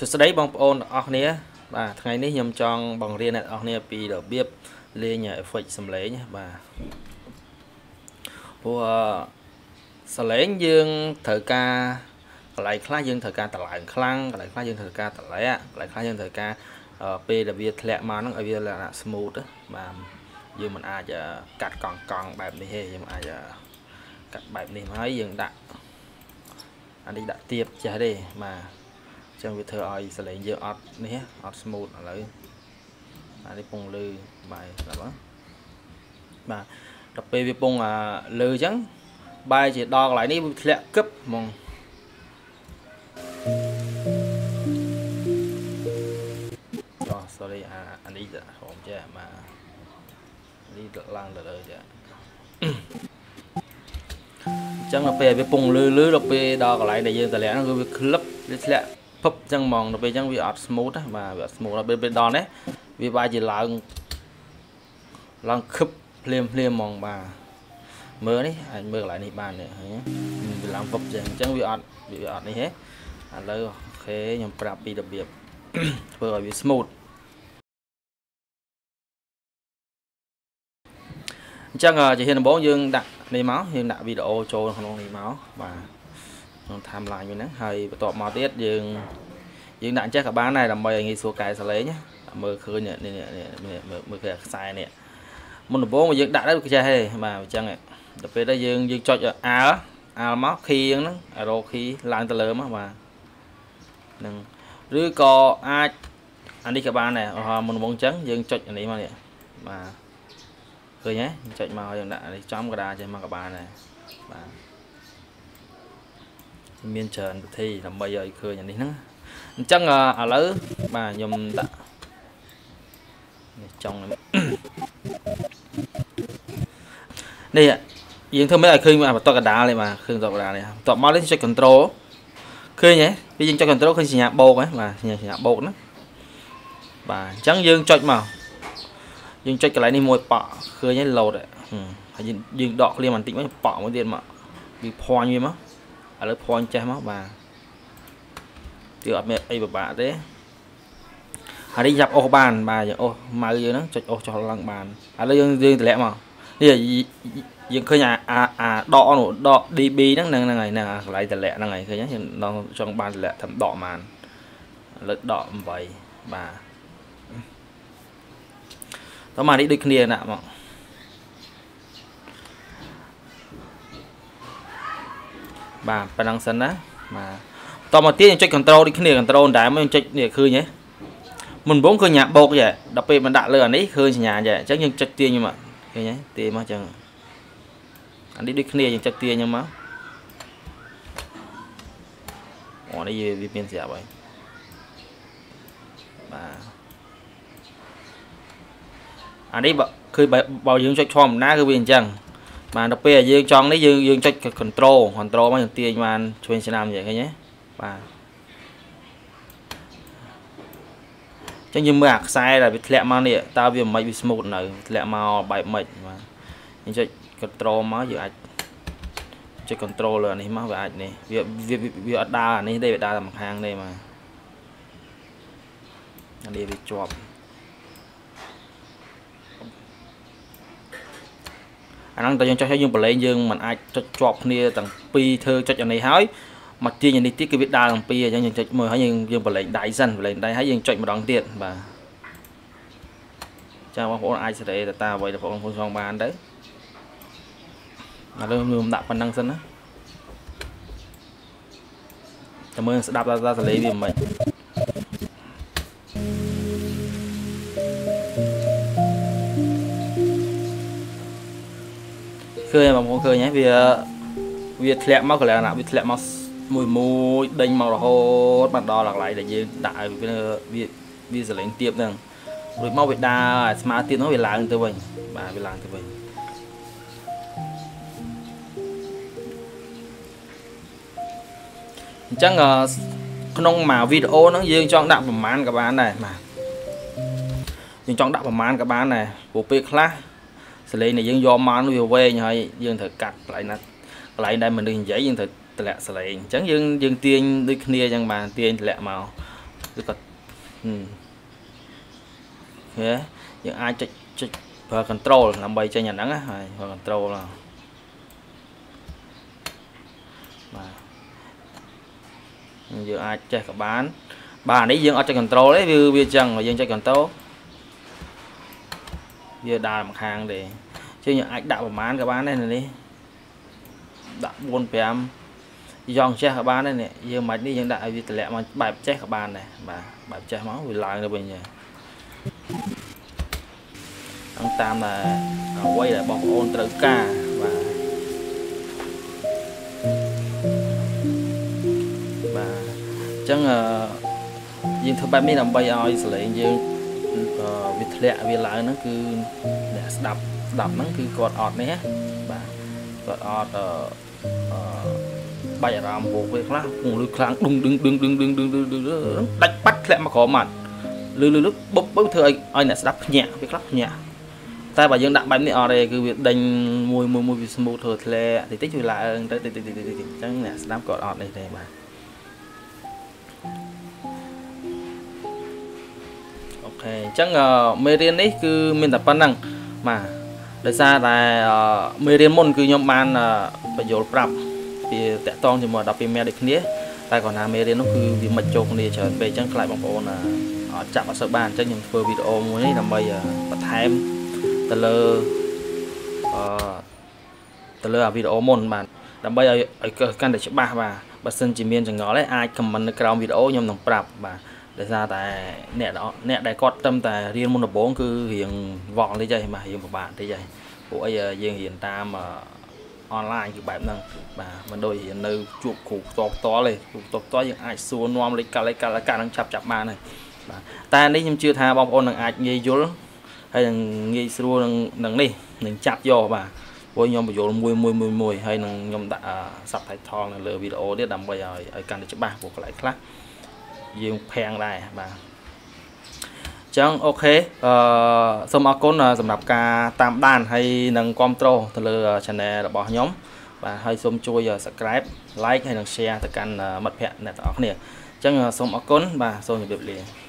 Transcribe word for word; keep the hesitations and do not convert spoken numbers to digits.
สไลด์បងប្អូនអរគ្នាបាទថ្ងៃនេះខ្ញុំចង់បង្រៀនអ្នកនរគ្នាពីរបៀបលេង trong việc thợ ai sẽ lấy nhiều ớt nhé, ớt smooth là lấy, lấy bông lư bài là bớt, mà tập về việc bông à lư trắng, bài chỉ đo lại đi lẹ cấp mong, rồi sorry à anh đi không chưa mà đi lang được rồi chưa, trắng tập về việc bông lư lư tập về đo lại để giờ lẹ nó cứ việc lấp lẹ phấp chẳng mòn nó về chẳng bị áp smooth á mà bị smooth là bên bên đòn đấy vì bài chỉ là lăng khấp liềm liềm mòn bà mưa đấy anh mưa lại đi bàn này bị làm phấp chẳng chẳng bị áp bị áp này hết anh lấy khé nhầm prap bị đặc biệt vừa bị smooth chẳng chỉ hiện bóng dương đặt lấy máu hiện đặt video trôi không lấy máu và tham lại mình nữa hay tọt màu tiết dừng dừng đạn chắc cả bán này là mời nghi số cài sẽ lấy nhé mơ khơi nè nè mơ kìa xài nè một bố mà dựng đã đấy cái hay mà chẳng này đặc biệt là dừng dừng cho áo áo móc khi nó rồi khi làm tới lớn mà đừng rưỡi co ai anh đi cả bán này hoặc một bóng trắng dừng cho này mà nè mà cười nhé chạy màu dừng đã trong cái đà trên mà các bạn này mà miền trần thì làm bây giờ cười nhận đi nữa chẳng à, à lỡ mà nhầm đã trong đây ạ yên thơm mấy ai khơi mà to cả đá này mà khơi to cả đá này to mau lên cho control khơi nhé bây giờ cho control khơi chỉ nhạc bột ấy mà nhạc nhạc bột nữa và trắng dương chọi màu dương chọi cái này đi môi bọ khơi nhé lầu đấy ừ. Dương, dương đọt liền màn tĩnh với bọ một tiền mà bị phoi như mà ở lớp phone cha máu bà chưa mẹ ai bà bà đấy hãy đi dập ô bàn bà ô mà dưới nó cho ô cho lăng bàn à lấy dương dương lẽ mà đi dương khơi nhà à à đỏ nổ đỏ đi bi đang đang này là lại từ lẹ là ngày khơi nhá nó trong bàn lẹ thầm đỏ màn lợn đỏ vậy bà đó mà đi địch liền ạ mọi bà phải đăng sân đó mà to một tiếng cho control đi cái này control đá mới cho để khơi nhé mình bốn cơ nhà bột vậy đặc biệt mình đặt lửa đấy khơi nhà vậy chắc nhưng chắc tiền nhưng mà cái nhé tiền mà chẳng anh đi đi cái này chắc tiền nhưng mà ở đây về vì tiền vậy mà anh đi bảo khơi bảo dưỡng cho cho mình ná cái viên chẳng mà đặc biệt là dương chọn đấy dương dương cho control control bao nhiêu tiền mà chuyên sẽ làm vậy cái nhé và cho như mưa sai là bị lẹ màu này tao vì mày bị smooth này lẹ màu bảy mệt mà nhưng cho control máu giữa anh cho control là này máu về anh này việc việc việc đa này đây đa là mặt hàng đây mà đây bị chọp anh đang cho thấy dương bờ lê dương mình ai cho chọc nia tầng pi thơ cho này hói mặt tiên nhìn đi tiết cái biết đa tầng pi cho nhìn cho mời hãy dương dương bờ lê đại dân lên đây hãy dương chạy một đòn tiền và chào bác ai sẽ để là ta vậy là bọn con xong bàn đấy là luôn luôn đạp phần năng sân á cảm ơn sẽ đạp ra ra lấy điểm mày cười mà không cười nhé vì việc lẹ máu cái là việc lẹ máu mùi mùi đinh màu hột mặt đỏ lạc lại để gì đại vì vì giờ lấy tiếp rằng rồi mau bị đa smart tiền nó bị làng từ mình bà bị làng từ mình chắc là không mà video nó riêng cho đặng phẩm mán các bạn này mà nhưng trong đặng phẩm mán các bạn này của P-Class lấy này dân do mà nó về như vậy dân thật cắt lại nè lại đây mình đừng giấy dân thật lẹ sẽ lấy chẳng dân dân tiên đi kia chẳng bàn tiên lẹ màu Rất là thế những ai chạy chạy và control làm bay cho nhà nắng á, và control là mà giờ ai chạy cả bán bà đấy dương ở chạy control đấy view view chăng và dương chạy control giờ đàm hàng để chứ những ai đạo mà ăn các bán này này đi đạo buôn pem dòng che các bán này nè giờ mày đi dương đại vì tỷ lệ mà bài che các bán này mà bài che máu vì lại là bình tháng tám là quay lại bóng ôn tử ca và và chẳng riêng thứ ba mươi làm bay oi xử lý riêng việc lẹ việc lại nó cứ để đập đập nó cứ cọt ọt này và cọt ọt bay làm bộ việc lá cùng lực kháng đùng đùng đùng đùng đùng đùng đùng đánh bắt lẹ mà khó mặt lư lư lúc bốc bốc thưa oi là đập nhẹ việc lắp nhẹ tại bà dương đặng bánh này ở đây cứ việc đánh mùi mùi mùi mùi thừa lệ thì tích lại ơn tới chẳng là snap cọt ọt này đây bà ok chẳng mê riêng đấy cứ mình tập năng mà đời xa là mê riêng môn cứ nhóm ban là phải dồn rạp thì tệ toan thì mà đọc phim mẹ được nghĩa tại còn là mê riêng nó cứ vì mật chôn đi trở về chẳng lại bằng bộ là chạm vào sợ bàn cho những vừa video mới làm bây giờ thêm từ lơ từ lơ video môn bạn làm bây giờ căn để chụp ba và bà xin chỉ miên chẳng ngó đấy ai comment cái video nhầm đồng prap và để ra tại nè đó nè đại con tâm tại riêng môn là bốn cứ hiện vọng đi chơi mà hiện một bạn đi chơi của riêng hiện ta mà online như bạn năng và mình đôi hiện nơi chuột cục to to này to to những ai xua nom lấy cả lấy cả lấy cả đang chập chập ba này ta đấy nhưng chưa tha bom ôn đằng ai nghe vô hay là nghi xua đằng này mình chặt vô bà với nhóm vô mùi mùi mùi mùi hay là nhóm đã sắp thái thon là lừa video để đầm bây giờ ở căn để cho bà của lại khác dương phèn này bà chẳng ok xong mà con là dầm đạp ca tam đàn hay nâng control từ lừa channel là bỏ nhóm và hơi xong chui giờ subscribe like hay là share từ căn mật phẹn này tỏ nè chẳng xong mà con bà xong việc liền.